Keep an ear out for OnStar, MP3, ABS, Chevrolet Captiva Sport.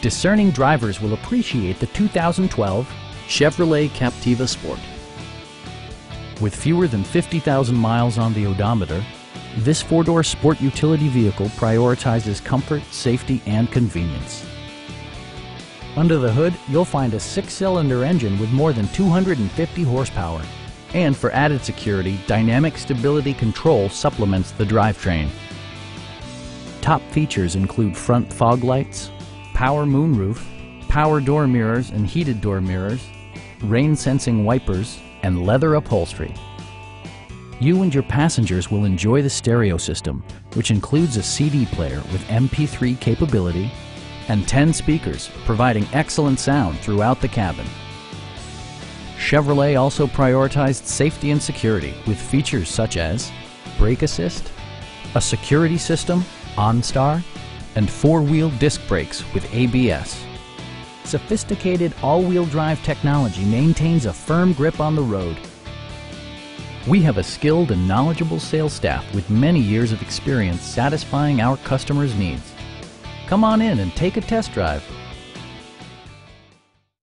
Discerning drivers will appreciate the 2012 Chevrolet Captiva Sport. With fewer than 50,000 miles on the odometer, this four-door sport utility vehicle prioritizes comfort, safety, and convenience. Under the hood, you'll find a six-cylinder engine with more than 250 horsepower. And for added security, dynamic stability control supplements the drivetrain. Top features include front fog lights, power moonroof, power door mirrors and heated door mirrors, rain-sensing wipers, and leather upholstery. You and your passengers will enjoy the stereo system, which includes a CD player with MP3 capability and 10 speakers, providing excellent sound throughout the cabin. Chevrolet also prioritized safety and security with features such as brake assist, a security system, OnStar, and four-wheel disc brakes with ABS. Sophisticated all-wheel drive technology maintains a firm grip on the road. We have a skilled and knowledgeable sales staff with many years of experience satisfying our customers' needs. Come on in and take a test drive.